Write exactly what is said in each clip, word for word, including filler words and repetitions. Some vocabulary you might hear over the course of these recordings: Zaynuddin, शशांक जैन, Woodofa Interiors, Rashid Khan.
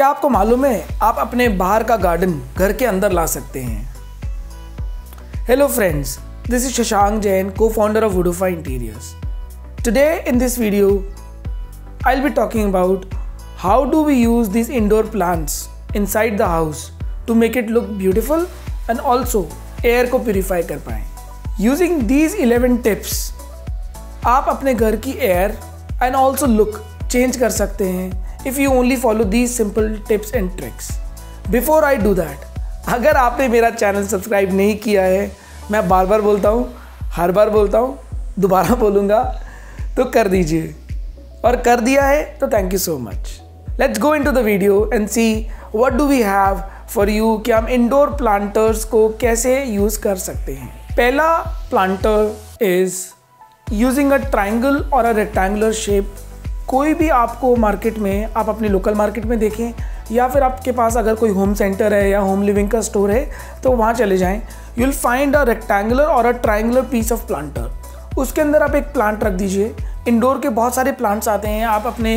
क्या आपको मालूम है आप अपने बाहर का गार्डन घर के अंदर ला सकते हैं। Hello friends, this is शशांक जैन, co-founder of Woodofa Interiors. Today in this video, I'll be talking about how do we use these indoor plants inside the house to make it look beautiful and also air को purify कर पाएं. Using these eleven tips, आप अपने घर की air and also look change कर सकते हैं if you only follow these simple tips and tricks. Before I do that, अगर आपने मेरा चैनल सब्सक्राइब नहीं किया है, मैं बार बार बोलता हूँ, हर बार बोलता हूँ, दोबारा बोलूँगा, तो कर दीजिए, और कर दिया है तो thank you so much. Let's go into the video and see what do we have for you कि हम इंडोर प्लांटर्स को कैसे यूज़ कर सकते हैं. पहला planter is using a triangle और अ रेक्टेंगुलर शेप. कोई भी आपको मार्केट में, आप अपने लोकल मार्केट में देखें या फिर आपके पास अगर कोई होम सेंटर है या होम लिविंग का स्टोर है तो वहाँ चले जाएं. You will find a rectangular और a triangular piece of planter. उसके अंदर आप एक प्लांट रख दीजिए. इंडोर के बहुत सारे प्लांट्स आते हैं. आप अपने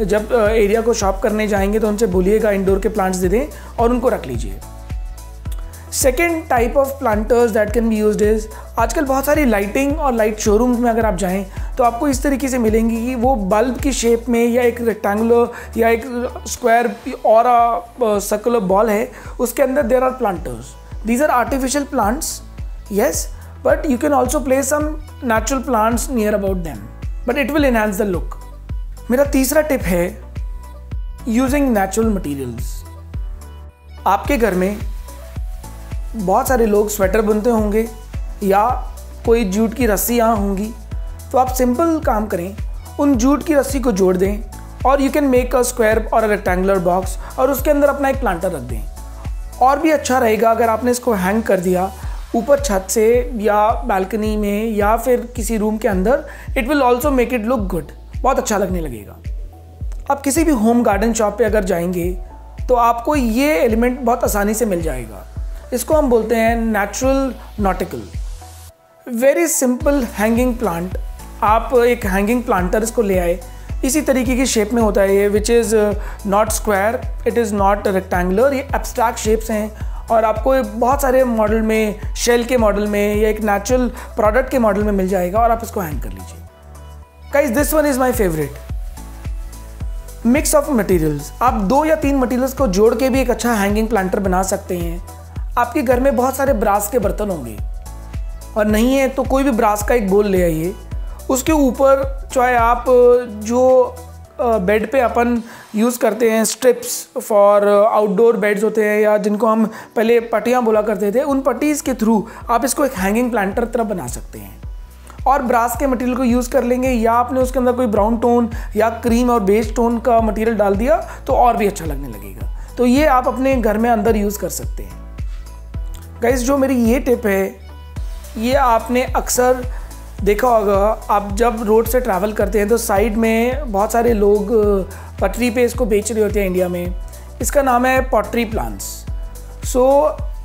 जब एरिया को शॉप करने जाएंगे तो उनसे बोलिएगा इंडोर के प्लांट्स दे दें और उनको रख लीजिए. Second type of planters that can be used is, आजकल बहुत सारी लाइटिंग और लाइट शोरूम्स में अगर आप जाएँ तो आपको इस तरीके से मिलेंगी कि वो बल्ब की शेप में या एक रेक्टेंगुलर या एक स्क्वायर और सर्कुलर बॉल है, उसके अंदर there are planters. These are artificial plants, yes, but you can also place some natural plants near about them, but it will enhance the look. मेरा तीसरा टिप है यूजिंग नेचुरल मटीरियल्स. आपके घर में बहुत सारे लोग स्वेटर बुनते होंगे या कोई जूट की रस्सियाँ होंगी, तो आप सिंपल काम करें, उन जूट की रस्सी को जोड़ दें और you can make a square और अ रेक्टेंगुलर बॉक्स और उसके अंदर अपना एक प्लांटर रख दें. और भी अच्छा रहेगा अगर आपने इसको हैंग कर दिया ऊपर छत से या बालकनी में या फिर किसी रूम के अंदर. It will also make it look good, बहुत अच्छा लगने लगेगा. आप किसी भी होम गार्डन शॉप पर अगर जाएंगे तो आपको ये एलिमेंट बहुत आसानी से मिल जाएगा. इसको हम बोलते हैं natural nautical, very simple hanging plant. आप एक हैंगिंग प्लांटर इसको ले आए, इसी तरीके की शेप में होता है ये, which is not square, it is not rectangular. ये एब्स्ट्रैक्ट शेप्स हैं और आपको बहुत सारे मॉडल में, शेल के मॉडल में या एक नेचुरल प्रोडक्ट के मॉडल में मिल जाएगा और आप इसको हैंग कर लीजिए. Guys, this one is my favourite. Mix of materials, आप दो या तीन मटीरियल्स को जोड़ के भी एक अच्छा हैंगिंग प्लांटर बना सकते हैं. आपके घर में बहुत सारे ब्रास के बर्तन होंगे और नहीं है तो कोई भी ब्रास का एक बोल ले आइए. उसके ऊपर चाहे आप जो बेड पे अपन यूज़ करते हैं स्ट्रिप्स फॉर आउटडोर बेड्स होते हैं या जिनको हम पहले पट्टियाँ बोला करते थे, उन पट्टीज़ के थ्रू आप इसको एक हैंगिंग प्लांटर तरह बना सकते हैं और ब्रास के मटेरियल को यूज़ कर लेंगे या आपने उसके अंदर कोई ब्राउन टोन या क्रीम और बेज टोन का मटेरियल डाल दिया तो और भी अच्छा लगने लगेगा. तो ये आप अपने घर में अंदर यूज़ कर सकते हैं. गाइस, जो मेरी ये टिप है ये आपने अक्सर देखा होगा. आप जब रोड से ट्रैवल करते हैं तो साइड में बहुत सारे लोग पटरी पे इसको बेच रहे होते हैं इंडिया में. इसका नाम है पॉटरी प्लांट्स. सो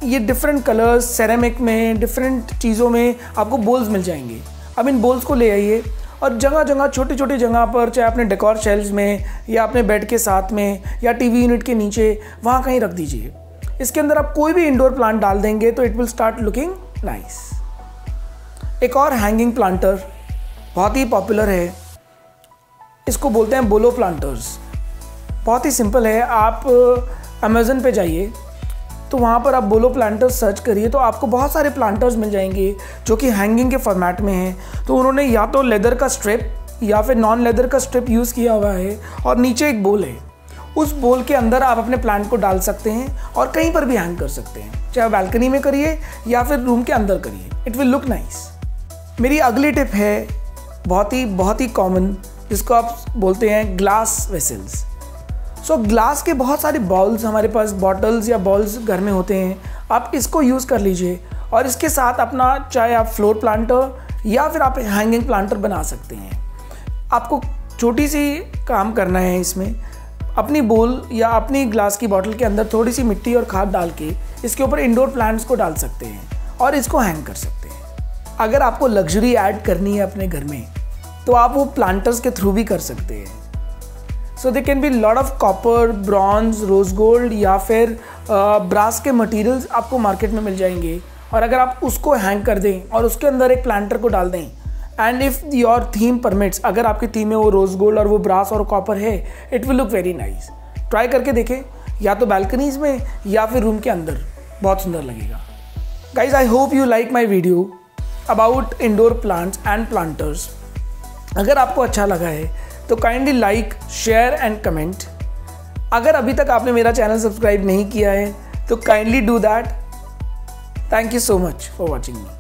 ये डिफरेंट कलर्स, सेरेमिक में, डिफरेंट चीज़ों में आपको बोल्स मिल जाएंगे. अब इन बोल्स को ले आइए और जगह जगह, छोटी छोटी जगह पर, चाहे अपने डेकोर शेल्व्स में या अपने बेड के साथ में या टी वी यूनिट के नीचे, वहाँ कहीं रख दीजिए. इसके अंदर आप कोई भी इंडोर प्लांट डाल देंगे तो it will start looking nice. एक और हैंगिंग प्लांटर बहुत ही पॉपुलर है, इसको बोलते हैं बोलो प्लांटर्स. बहुत ही सिंपल है. आप अमेज़न पे जाइए तो वहाँ पर आप बोलो प्लांटर्स सर्च करिए तो आपको बहुत सारे प्लांटर्स मिल जाएंगे जो कि हैंगिंग के फॉर्मेट में हैं. तो उन्होंने या तो लेदर का स्ट्रिप या फिर नॉन लेदर का स्ट्रिप यूज़ किया हुआ है और नीचे एक बोल है. उस बोल के अंदर आप अपने प्लांट को डाल सकते हैं और कहीं पर भी हैंग कर सकते हैं, चाहे बालकनी में करिए या फिर रूम के अंदर करिए. It will look nice. मेरी अगली टिप है बहुत ही बहुत ही कॉमन, जिसको आप बोलते हैं ग्लास वेसल्स. सो ग्लास के बहुत सारे बाउल्स हमारे पास, बॉटल्स या बाउल्स घर में होते हैं. आप इसको यूज़ कर लीजिए और इसके साथ अपना चाहे आप फ्लोर प्लांटर या फिर आप हैंगिंग प्लांटर बना सकते हैं. आपको छोटी सी काम करना है इसमें, अपनी बोल या अपनी ग्लास की बॉटल के अंदर थोड़ी सी मिट्टी और खाद डाल के इसके ऊपर इंडोर प्लांट्स को डाल सकते हैं और इसको हैंग कर सकते हैं. अगर आपको लग्जरी ऐड करनी है अपने घर में तो आप वो प्लांटर्स के थ्रू भी कर सकते हैं. So there can be lot of copper, bronze, rose gold या फिर brass के materials आपको market में मिल जाएंगे. और अगर आप उसको hang कर दें और उसके अंदर एक planter को डाल दें, and if your theme permits, अगर आपकी theme में वो rose gold और वो brass और copper है, it will look very nice. Try करके देखें, या तो balconies में या फिर room के अंदर, बहुत सुंदर लगेगा. Guys, I hope you like my video about indoor plants and planters. अगर आपको अच्छा लगा है तो kindly like, share and comment. अगर अभी तक आपने मेरा चैनल सब्सक्राइब नहीं किया है तो kindly do that. Thank you so much for watching me.